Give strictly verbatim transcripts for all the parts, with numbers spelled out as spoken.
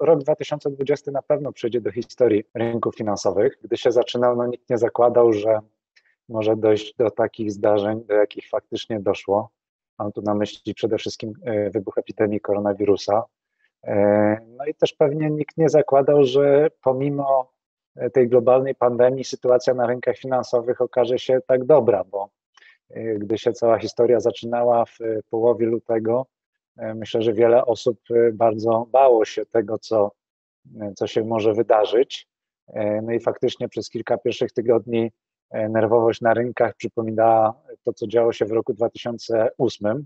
Rok dwa tysiące dwudziesty na pewno przejdzie do historii rynków finansowych. Gdy się zaczynał, no nikt nie zakładał, że może dojść do takich zdarzeń, do jakich faktycznie doszło. Mam tu na myśli przede wszystkim wybuch epidemii koronawirusa. No i też pewnie nikt nie zakładał, że pomimo tej globalnej pandemii sytuacja na rynkach finansowych okaże się tak dobra, bo gdy się cała historia zaczynała w połowie lutego, myślę, że wiele osób bardzo bało się tego, co, co się może wydarzyć. No i faktycznie przez kilka pierwszych tygodni nerwowość na rynkach przypominała to, co działo się w roku dwa tysiące ósmym.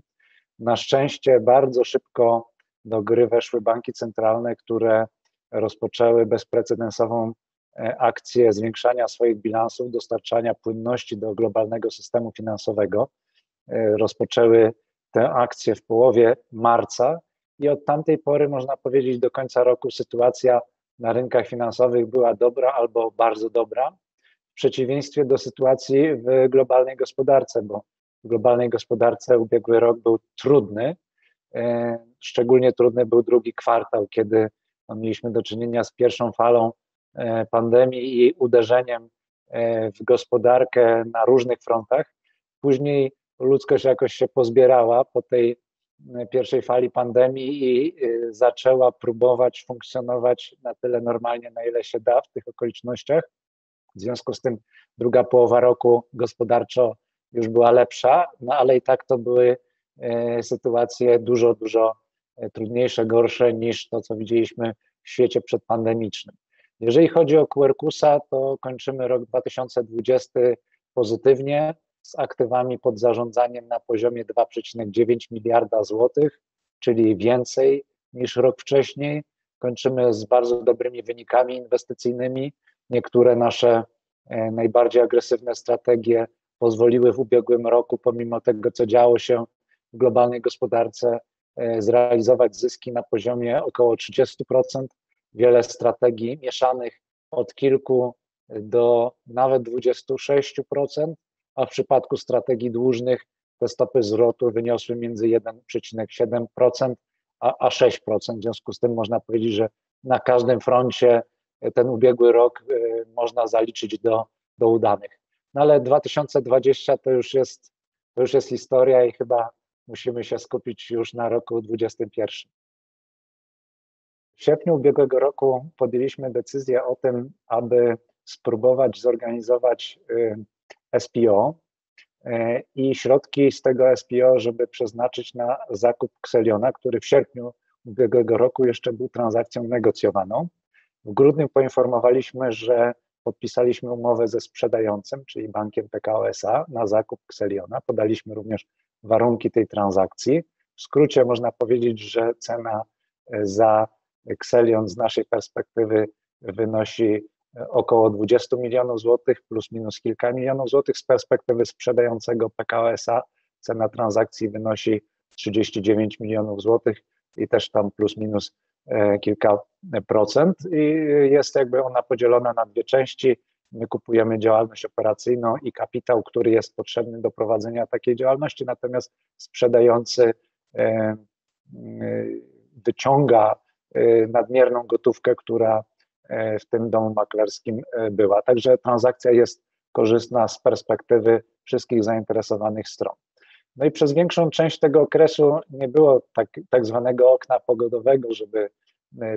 Na szczęście bardzo szybko do gry weszły banki centralne, które rozpoczęły bezprecedensową akcję zwiększania swoich bilansów, dostarczania płynności do globalnego systemu finansowego. Rozpoczęły tę akcję w połowie marca i od tamtej pory, można powiedzieć, do końca roku sytuacja na rynkach finansowych była dobra albo bardzo dobra, w przeciwieństwie do sytuacji w globalnej gospodarce, bo w globalnej gospodarce ubiegły rok był trudny, szczególnie trudny był drugi kwartał, kiedy mieliśmy do czynienia z pierwszą falą pandemii i jej uderzeniem w gospodarkę na różnych frontach. Później ludzkość jakoś się pozbierała po tej pierwszej fali pandemii i zaczęła próbować funkcjonować na tyle normalnie, na ile się da w tych okolicznościach. W związku z tym druga połowa roku gospodarczo już była lepsza, no ale i tak to były sytuacje dużo, dużo trudniejsze, gorsze niż to, co widzieliśmy w świecie przedpandemicznym. Jeżeli chodzi o Quercusa, to kończymy rok dwa tysiące dwudziesty pozytywnie, z aktywami pod zarządzaniem na poziomie dwa przecinek dziewięć miliarda złotych, czyli więcej niż rok wcześniej. Kończymy z bardzo dobrymi wynikami inwestycyjnymi. Niektóre nasze najbardziej agresywne strategie pozwoliły w ubiegłym roku, pomimo tego, co działo się w globalnej gospodarce, zrealizować zyski na poziomie około trzydziestu procent. Wiele strategii mieszanych od kilku do nawet dwudziestu sześciu procent. A w przypadku strategii dłużnych te stopy zwrotu wyniosły między jeden przecinek siedem procent a, a sześć procent. W związku z tym można powiedzieć, że na każdym froncie ten ubiegły rok y, można zaliczyć do, do udanych. No ale dwa tysiące dwudziesty to już jest, to już jest historia i chyba musimy się skupić już na roku dwudziestym pierwszym. W sierpniu ubiegłego roku podjęliśmy decyzję o tym, aby spróbować zorganizować y, S P O i środki z tego S P O, żeby przeznaczyć na zakup Xeliona, który w sierpniu ubiegłego roku jeszcze był transakcją negocjowaną. W grudniu poinformowaliśmy, że podpisaliśmy umowę ze sprzedającym, czyli bankiem P K O S A, na zakup Xeliona. Podaliśmy również warunki tej transakcji. W skrócie można powiedzieć, że cena za Xelion z naszej perspektywy wynosi około dwudziestu milionów złotych plus minus kilka milionów złotych. Z perspektywy sprzedającego P K O S A cena transakcji wynosi trzydzieści dziewięć milionów złotych i też tam plus minus kilka procent i jest jakby ona podzielona na dwie części. My kupujemy działalność operacyjną i kapitał, który jest potrzebny do prowadzenia takiej działalności, natomiast sprzedający wyciąga nadmierną gotówkę, która w tym domu maklerskim była. Także transakcja jest korzystna z perspektywy wszystkich zainteresowanych stron. No i przez większą część tego okresu nie było tak, tak zwanego okna pogodowego, żeby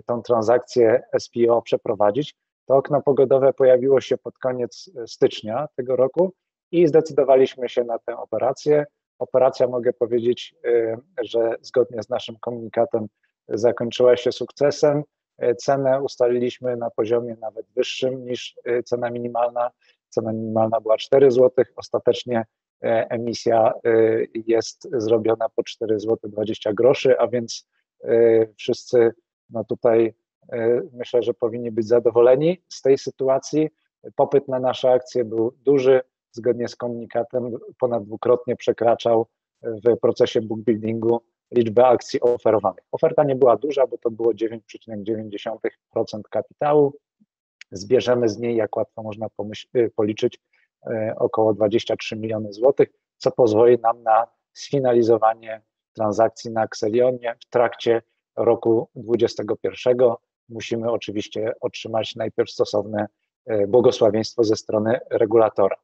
tą transakcję S P O przeprowadzić. To okno pogodowe pojawiło się pod koniec stycznia tego roku i zdecydowaliśmy się na tę operację. Operacja, mogę powiedzieć, że zgodnie z naszym komunikatem zakończyła się sukcesem. Cenę ustaliliśmy na poziomie nawet wyższym niż cena minimalna. Cena minimalna była cztery złote, ostatecznie emisja jest zrobiona po cztery złote dwadzieścia groszy, a więc wszyscy no tutaj myślę, że powinni być zadowoleni z tej sytuacji. Popyt na nasze akcje był duży, zgodnie z komunikatem ponad dwukrotnie przekraczał w procesie bookbuildingu liczbę akcji oferowanych. Oferta nie była duża, bo to było dziewięć przecinek dziewięć procent kapitału. zbierzemy z niej, jak łatwo można policzyć, około dwadzieścia trzy miliony złotych, co pozwoli nam na sfinalizowanie transakcji na Xelionie w trakcie roku dwudziestego pierwszego. Musimy oczywiście otrzymać najpierw stosowne błogosławieństwo ze strony regulatora.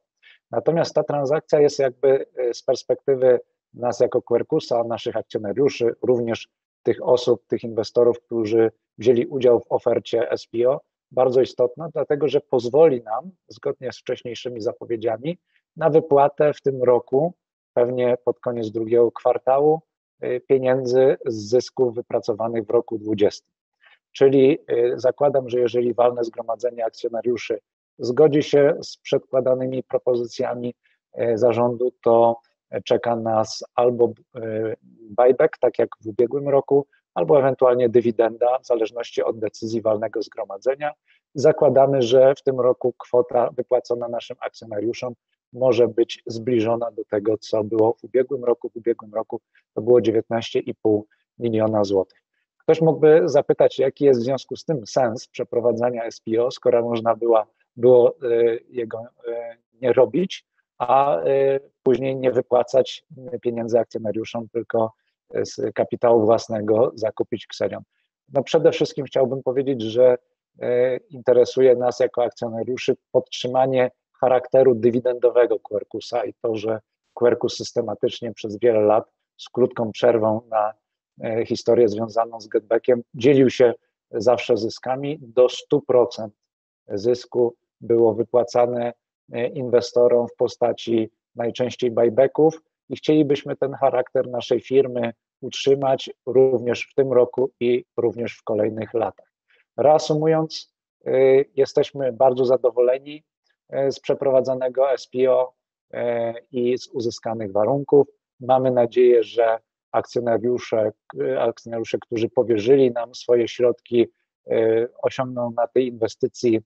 Natomiast ta transakcja jest jakby z perspektywy nas jako Quercusa, naszych akcjonariuszy, również tych osób, tych inwestorów, którzy wzięli udział w ofercie S P O, bardzo istotna, dlatego że pozwoli nam, zgodnie z wcześniejszymi zapowiedziami, na wypłatę w tym roku, pewnie pod koniec drugiego kwartału, pieniędzy z zysków wypracowanych w roku dwudziestym. Czyli zakładam, że jeżeli walne zgromadzenie akcjonariuszy zgodzi się z przedkładanymi propozycjami zarządu, to czeka nas albo buyback, tak jak w ubiegłym roku, albo ewentualnie dywidenda, w zależności od decyzji walnego zgromadzenia. Zakładamy, że w tym roku kwota wypłacona naszym akcjonariuszom może być zbliżona do tego, co było w ubiegłym roku. W ubiegłym roku to było dziewiętnaście i pół miliona złotych. Ktoś mógłby zapytać, jaki jest w związku z tym sens przeprowadzania S P O, skoro można była, było jego nie robić, a później nie wypłacać pieniędzy akcjonariuszom, tylko z kapitału własnego zakupić Xelion. No przede wszystkim chciałbym powiedzieć, że interesuje nas jako akcjonariuszy podtrzymanie charakteru dywidendowego Quercusa i to, że Quercus systematycznie przez wiele lat z krótką przerwą na historię związaną z getbackiem dzielił się zawsze zyskami. Do stu procent zysku było wypłacane inwestorom w postaci najczęściej buybacków i chcielibyśmy ten charakter naszej firmy utrzymać również w tym roku i również w kolejnych latach. Reasumując, jesteśmy bardzo zadowoleni z przeprowadzonego S P O i z uzyskanych warunków. Mamy nadzieję, że akcjonariusze, akcjonariusze, którzy powierzyli nam swoje środki, osiągną na tej inwestycji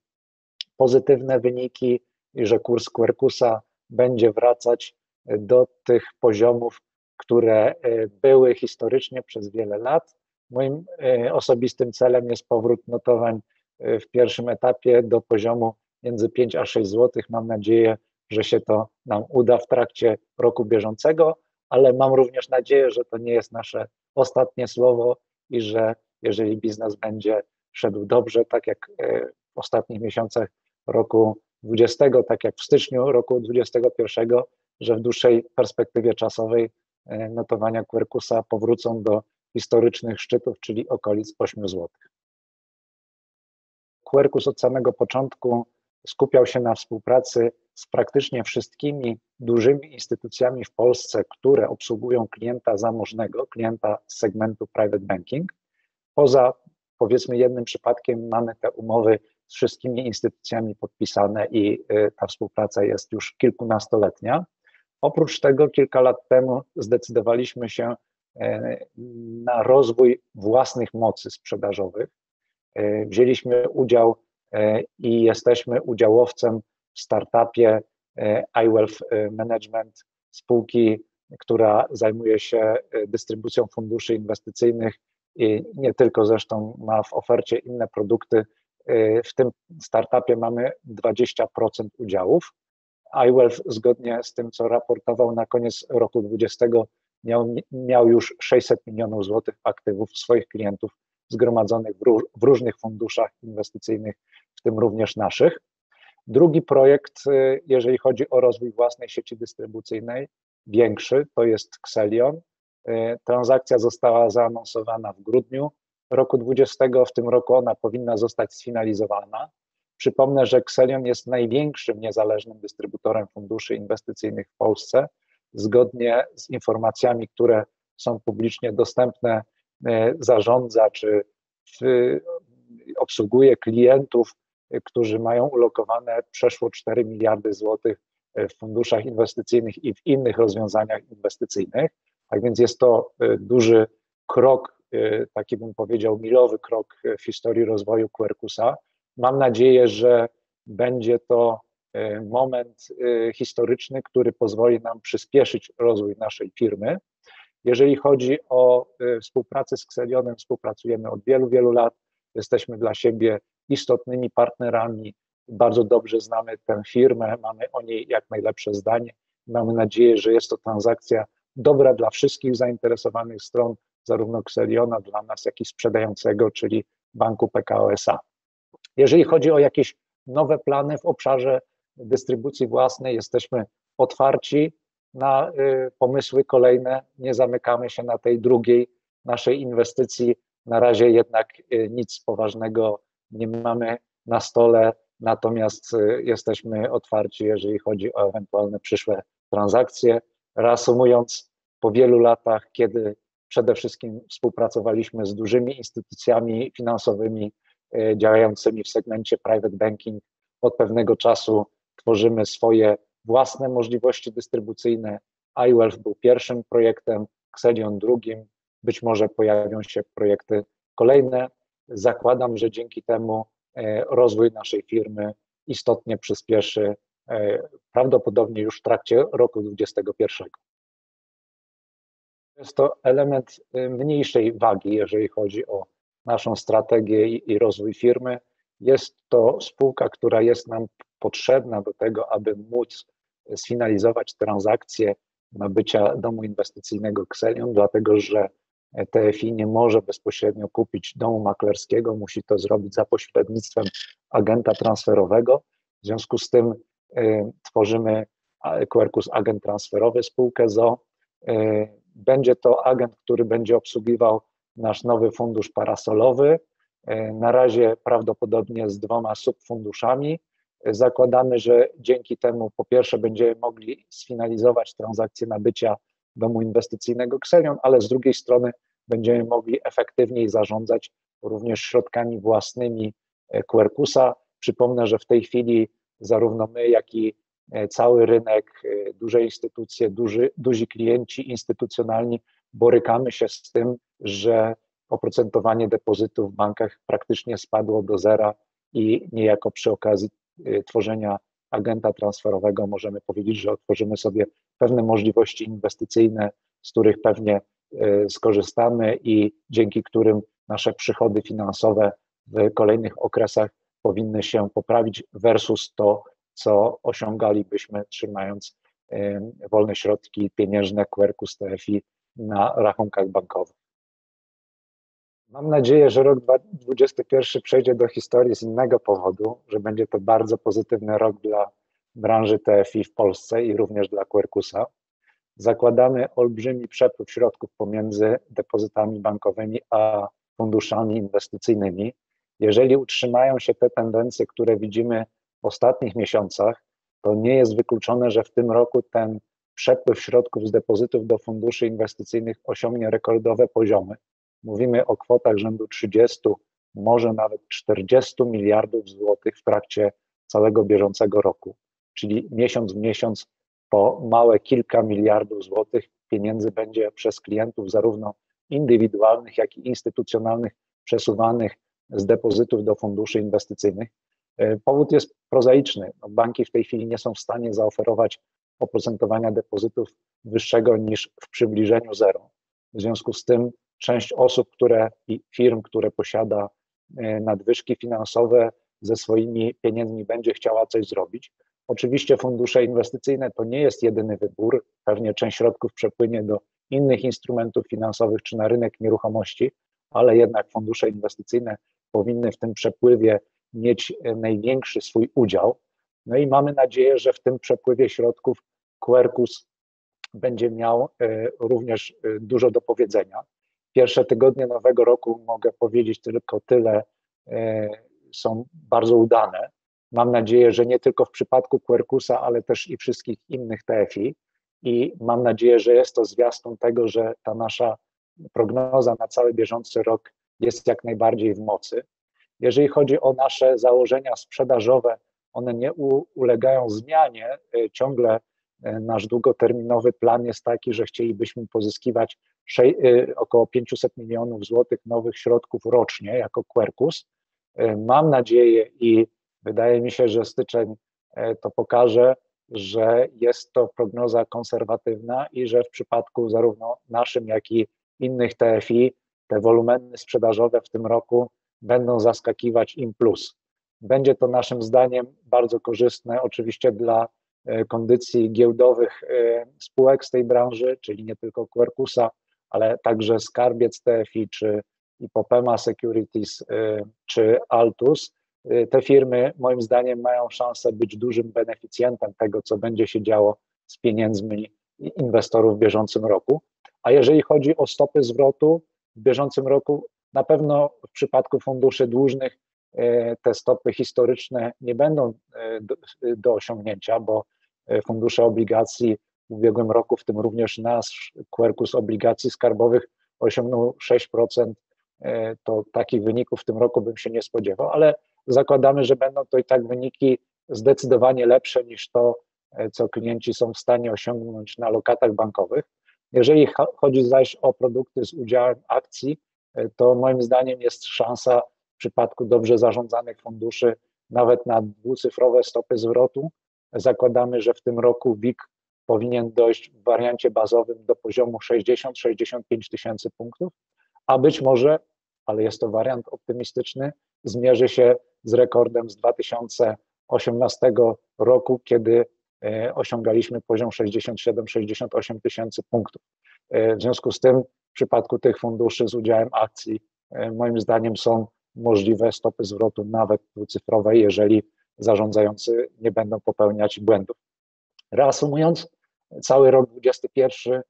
pozytywne wyniki i że kurs Quercusa będzie wracać do tych poziomów, które były historycznie przez wiele lat. Moim osobistym celem jest powrót notowań w pierwszym etapie do poziomu między pięć a sześć złotych. Mam nadzieję, że się to nam uda w trakcie roku bieżącego, ale mam również nadzieję, że to nie jest nasze ostatnie słowo i że jeżeli biznes będzie szedł dobrze, tak jak w ostatnich miesiącach roku dwudziestego, tak jak w styczniu roku dwudziestego pierwszego, że w dłuższej perspektywie czasowej notowania Quercusa powrócą do historycznych szczytów, czyli okolic ośmiu złotych. Quercus od samego początku skupiał się na współpracy z praktycznie wszystkimi dużymi instytucjami w Polsce, które obsługują klienta zamożnego, klienta z segmentu private banking. Poza powiedzmy jednym przypadkiem mamy te umowy z wszystkimi instytucjami podpisane i ta współpraca jest już kilkunastoletnia. Oprócz tego kilka lat temu zdecydowaliśmy się na rozwój własnych mocy sprzedażowych. Wzięliśmy udział i jesteśmy udziałowcem w startupie iWealth Management, spółki, która zajmuje się dystrybucją funduszy inwestycyjnych i nie tylko, zresztą ma w ofercie inne produkty. W tym startupie mamy dwadzieścia procent udziałów. iWealth, zgodnie z tym, co raportował na koniec roku dwudziestego, miał, miał już sześćset milionów złotych aktywów swoich klientów zgromadzonych w, róż, w różnych funduszach inwestycyjnych, w tym również naszych. Drugi projekt, jeżeli chodzi o rozwój własnej sieci dystrybucyjnej, większy, to jest Xelion. Transakcja została zaanonsowana w grudniu roku dwudziestego, w tym roku ona powinna zostać sfinalizowana. Przypomnę, że Xelion jest największym niezależnym dystrybutorem funduszy inwestycyjnych w Polsce. Zgodnie z informacjami, które są publicznie dostępne, zarządza czy obsługuje klientów, którzy mają ulokowane przeszło cztery miliardy złotych w funduszach inwestycyjnych i w innych rozwiązaniach inwestycyjnych. Tak więc jest to duży krok, taki bym powiedział milowy krok w historii rozwoju Quercusa. Mam nadzieję, że będzie to moment historyczny, który pozwoli nam przyspieszyć rozwój naszej firmy. Jeżeli chodzi o współpracę z Xelionem, współpracujemy od wielu, wielu lat. Jesteśmy dla siebie istotnymi partnerami. Bardzo dobrze znamy tę firmę, mamy o niej jak najlepsze zdanie. Mamy nadzieję, że jest to transakcja dobra dla wszystkich zainteresowanych stron, zarówno Xeliona dla nas, jak i sprzedającego, czyli banku P K O S A. Jeżeli chodzi o jakieś nowe plany w obszarze dystrybucji własnej, jesteśmy otwarci na pomysły kolejne, nie zamykamy się na tej drugiej naszej inwestycji. Na razie jednak nic poważnego nie mamy na stole, natomiast jesteśmy otwarci, jeżeli chodzi o ewentualne przyszłe transakcje. Reasumując, po wielu latach, kiedy przede wszystkim współpracowaliśmy z dużymi instytucjami finansowymi działającymi w segmencie private banking, od pewnego czasu tworzymy swoje własne możliwości dystrybucyjne. iWealth był pierwszym projektem, Xelion drugim, być może pojawią się projekty kolejne. Zakładam, że dzięki temu rozwój naszej firmy istotnie przyspieszy, prawdopodobnie już w trakcie roku dwa tysiące dwudziestego pierwszego. Jest to element mniejszej wagi, jeżeli chodzi o naszą strategię i rozwój firmy. Jest to spółka, która jest nam potrzebna do tego, aby móc sfinalizować transakcję nabycia domu inwestycyjnego Xelion, dlatego że T F I nie może bezpośrednio kupić domu maklerskiego, musi to zrobić za pośrednictwem agenta transferowego. W związku z tym y, tworzymy Quercus Agent Transferowy, spółkę z o o. Y, będzie to agent, który będzie obsługiwał nasz nowy fundusz parasolowy, y, na razie prawdopodobnie z dwoma subfunduszami. Y, zakładamy, że dzięki temu po pierwsze będziemy mogli sfinalizować transakcję nabycia domu inwestycyjnego Xelion, ale z drugiej strony będziemy mogli efektywniej zarządzać również środkami własnymi Quercusa. Przypomnę, że w tej chwili zarówno my, jak i cały rynek, duże instytucje, duży, duzi klienci instytucjonalni borykamy się z tym, że oprocentowanie depozytów w bankach praktycznie spadło do zera i niejako przy okazji tworzenia agenta transferowego możemy powiedzieć, że otworzymy sobie pewne możliwości inwestycyjne, z których pewnie skorzystamy i dzięki którym nasze przychody finansowe w kolejnych okresach powinny się poprawić versus to, co osiągalibyśmy trzymając wolne środki pieniężne Quercus T F I na rachunkach bankowych. Mam nadzieję, że rok dwa tysiące dwudziesty pierwszy przejdzie do historii z innego powodu, że będzie to bardzo pozytywny rok dla branży T F I w Polsce i również dla Quercusa. Zakładamy olbrzymi przepływ środków pomiędzy depozytami bankowymi a funduszami inwestycyjnymi. Jeżeli utrzymają się te tendencje, które widzimy w ostatnich miesiącach, to nie jest wykluczone, że w tym roku ten przepływ środków z depozytów do funduszy inwestycyjnych osiągnie rekordowe poziomy. Mówimy o kwotach rzędu trzydziestu, może nawet czterdziestu miliardów złotych w trakcie całego bieżącego roku, czyli miesiąc w miesiąc po małe kilka miliardów złotych pieniędzy będzie przez klientów zarówno indywidualnych, jak i instytucjonalnych przesuwanych z depozytów do funduszy inwestycyjnych. Powód jest prozaiczny. Banki w tej chwili nie są w stanie zaoferować oprocentowania depozytów wyższego niż w przybliżeniu zero. W związku z tym część osób, które i firm, które posiada nadwyżki finansowe, ze swoimi pieniędzmi będzie chciała coś zrobić. Oczywiście fundusze inwestycyjne to nie jest jedyny wybór. Pewnie część środków przepłynie do innych instrumentów finansowych czy na rynek nieruchomości, ale jednak fundusze inwestycyjne powinny w tym przepływie mieć największy swój udział. No i mamy nadzieję, że w tym przepływie środków Quercus będzie miał również dużo do powiedzenia. Pierwsze tygodnie nowego roku, mogę powiedzieć tylko tyle, są bardzo udane. Mam nadzieję, że nie tylko w przypadku Quercusa, ale też i wszystkich innych T F I i mam nadzieję, że jest to zwiastun tego, że ta nasza prognoza na cały bieżący rok jest jak najbardziej w mocy. Jeżeli chodzi o nasze założenia sprzedażowe, one nie ulegają zmianie. Ciągle nasz długoterminowy plan jest taki, że chcielibyśmy pozyskiwać około pięćset milionów złotych nowych środków rocznie jako Quercus. Mam nadzieję i wydaje mi się, że styczeń to pokaże, że jest to prognoza konserwatywna i że w przypadku zarówno naszym, jak i innych T F I te wolumeny sprzedażowe w tym roku będą zaskakiwać im plus. Będzie to naszym zdaniem bardzo korzystne oczywiście dla kondycji giełdowych spółek z tej branży, czyli nie tylko Quercusa, ale także Skarbiec T F I, czy Ipopema Securities, czy Altus. Te firmy moim zdaniem mają szansę być dużym beneficjentem tego, co będzie się działo z pieniędzmi inwestorów w bieżącym roku. A jeżeli chodzi o stopy zwrotu w bieżącym roku, na pewno w przypadku funduszy dłużnych te stopy historyczne nie będą do, do osiągnięcia, bo fundusze obligacji w ubiegłym roku, w tym również nasz Quercus obligacji skarbowych, osiągnął sześć procent. To takich wyników w tym roku bym się nie spodziewał, ale zakładamy, że będą to i tak wyniki zdecydowanie lepsze niż to, co klienci są w stanie osiągnąć na lokatach bankowych. Jeżeli chodzi zaś o produkty z udziałem akcji, to moim zdaniem jest szansa w przypadku dobrze zarządzanych funduszy nawet na dwucyfrowe stopy zwrotu. Zakładamy, że w tym roku WIG powinien dojść w wariancie bazowym do poziomu sześćdziesiąt do sześćdziesięciu pięciu tysięcy punktów, a być może, ale jest to wariant optymistyczny, zmierzy się z rekordem z dwa tysiące osiemnastego roku, kiedy osiągaliśmy poziom sześćdziesiąt siedem do sześćdziesięciu ośmiu tysięcy punktów. W związku z tym w przypadku tych funduszy z udziałem akcji moim zdaniem są możliwe stopy zwrotu nawet dwucyfrowe, jeżeli zarządzający nie będą popełniać błędów. Reasumując, cały rok dwudziesty pierwszy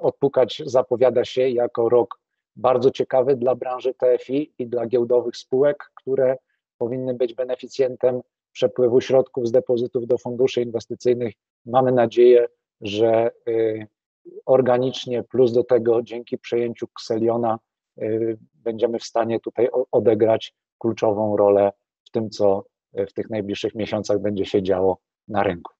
odpukać zapowiada się jako rok bardzo ciekawy dla branży T F I i dla giełdowych spółek, które powinny być beneficjentem przepływu środków z depozytów do funduszy inwestycyjnych. Mamy nadzieję, że organicznie plus do tego dzięki przejęciu Xeliona będziemy w stanie tutaj odegrać kluczową rolę w tym, co w tych najbliższych miesiącach będzie się działo na rynku.